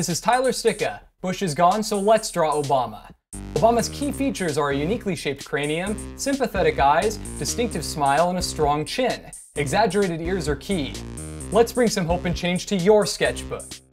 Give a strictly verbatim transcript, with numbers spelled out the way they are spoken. This is Tyler Sticka. Bush is gone, so let's draw Obama. Obama's key features are a uniquely shaped cranium, sympathetic eyes, distinctive smile, and a strong chin. Exaggerated ears are key. Let's bring some hope and change to your sketchbook.